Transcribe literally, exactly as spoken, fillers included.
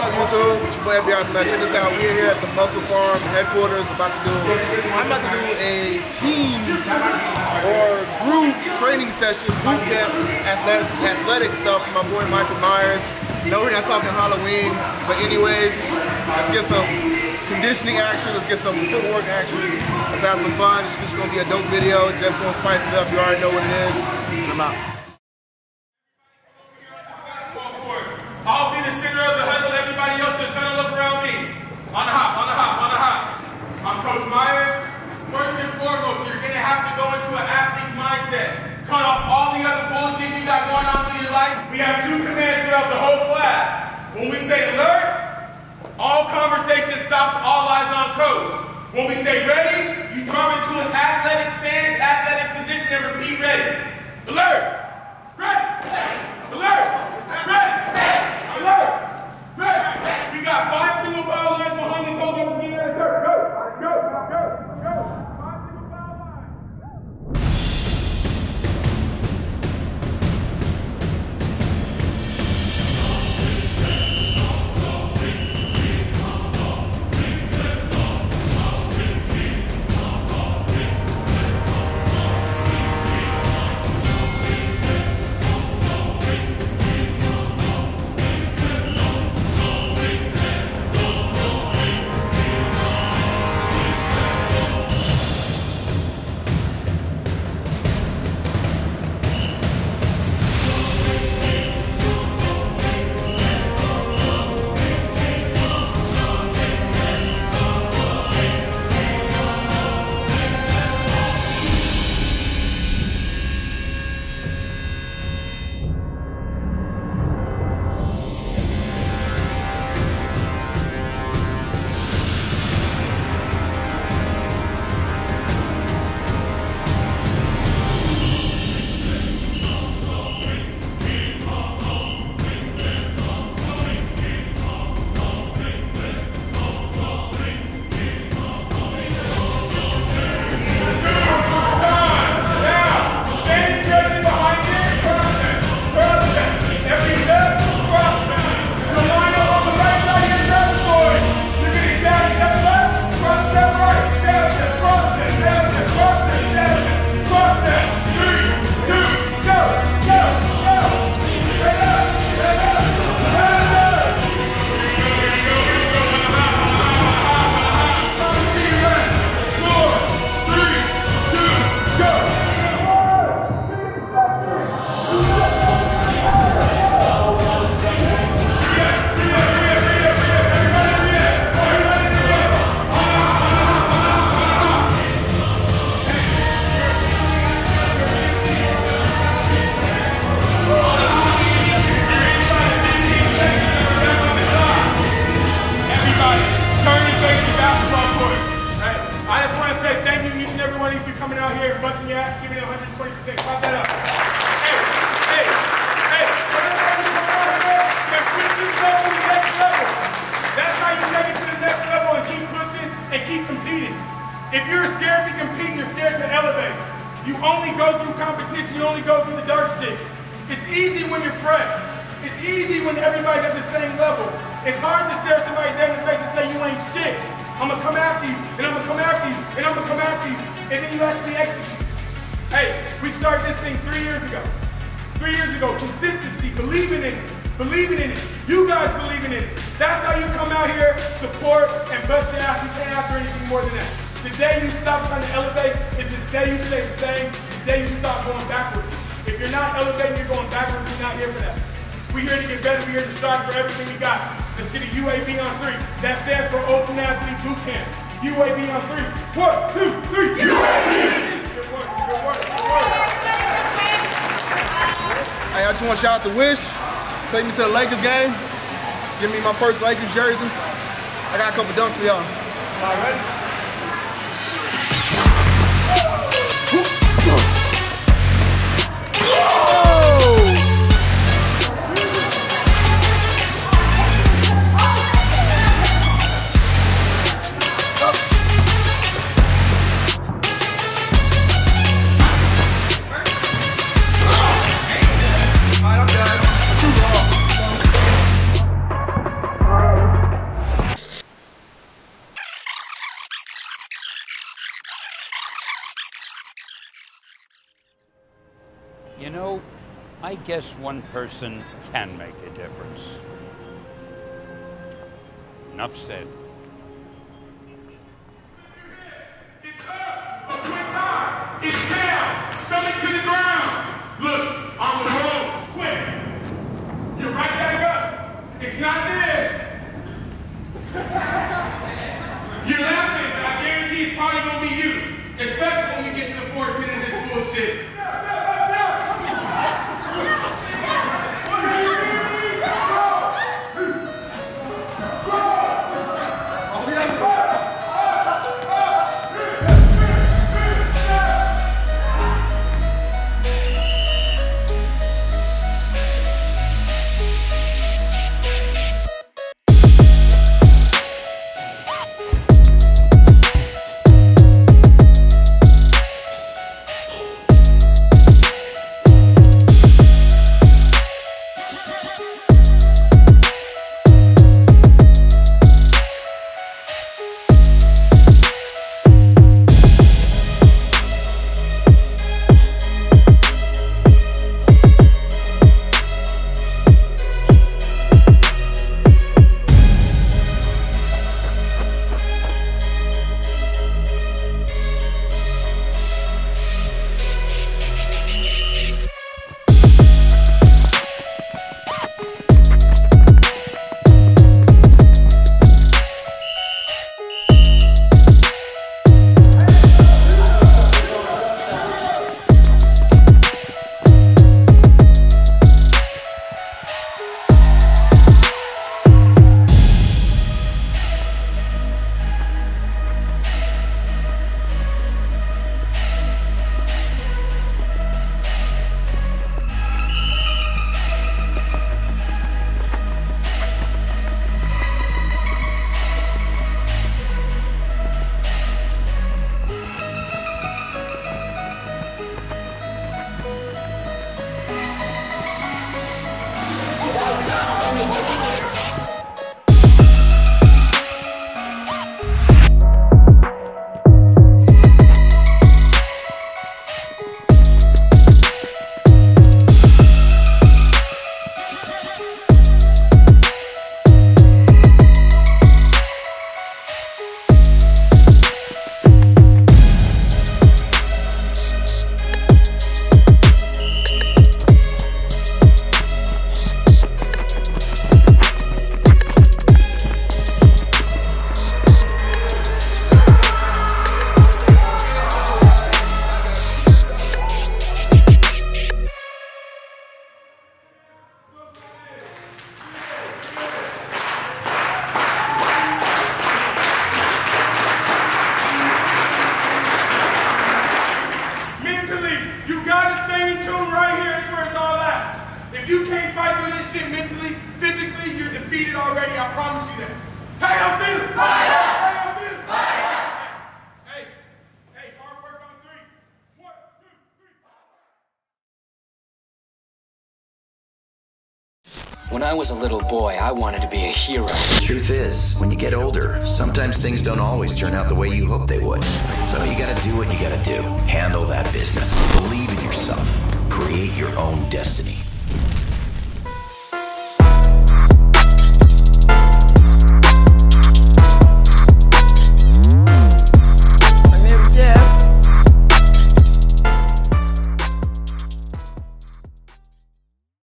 What's up, YouTube? It's your boy, U A B. Check this out. We're here at the Muscle Farm headquarters. About to do. I'm about to do a team or group training session, boot camp, athletic, athletic stuff for my boy Michael Myers. No, we're not talking Halloween, but anyways, let's get some conditioning action. Let's get some footwork action. Let's have some fun. It's just gonna be a dope video. Jeff's gonna spice it up. You already know what it is. I'm out. I'll be the center of the huddle. Everybody else is huddle up around me. On the hop, on the hop, on the hop. I'm Coach Myers. First and foremost, you're going to have to go into an athlete's mindset. Cut off all the other bullshit you got going on in your life. We have two commands throughout the whole class. When we say alert, all conversation stops, all eyes on coach. When we say ready, you drop into an athletic stance, athletic position, and repeat ready. Alert! Ready! Alert! Ready! If you're scared to compete, you're scared to elevate. You only go through competition, you only go through the dark shit. It's easy when you're fresh. It's easy when everybody's at the same level. It's hard to stare somebody down in the face and say, you ain't shit. I'm gonna come after you, and I'm gonna come after you, and I'm gonna come after you, and then you actually execute. Hey, we started this thing three years ago. Three years ago, consistency, believing in it, believing in it. You guys believing in it. That's how you come out here, support, and bust your ass. You can't ask for anything more than that. The day you stop trying to elevate is the day you stay the same, the day you stop going backwards. If you're not elevating, you're going backwards. We're not here for that. We're here to get better. We're here to strive for everything we got. Let's get a U A B on three. That stands for Open Athlete Boot Camp. U A B on three. One, two, three. U A B! Good work, good work, good work. Hey, I just want to shout out to Wish. Take me to the Lakers game. Give me my first Lakers jersey. I got a couple dunks for y'all. All right. All right, I'm done. Too long. guess one person can make a difference. Enough said. It's up, a quick nine. It's down, stomach to the ground. Look, on the roll, quick. You're right back up. It's not this. You're laughing, but I guarantee it's probably gonna be you. Especially when we get to the fourth minute of this bullshit. When I was a little boy, I wanted to be a hero. The truth is, when you get older, sometimes things don't always turn out the way you hoped they would. So you gotta do what you gotta do. Handle that business. Believe in yourself. Create your own destiny.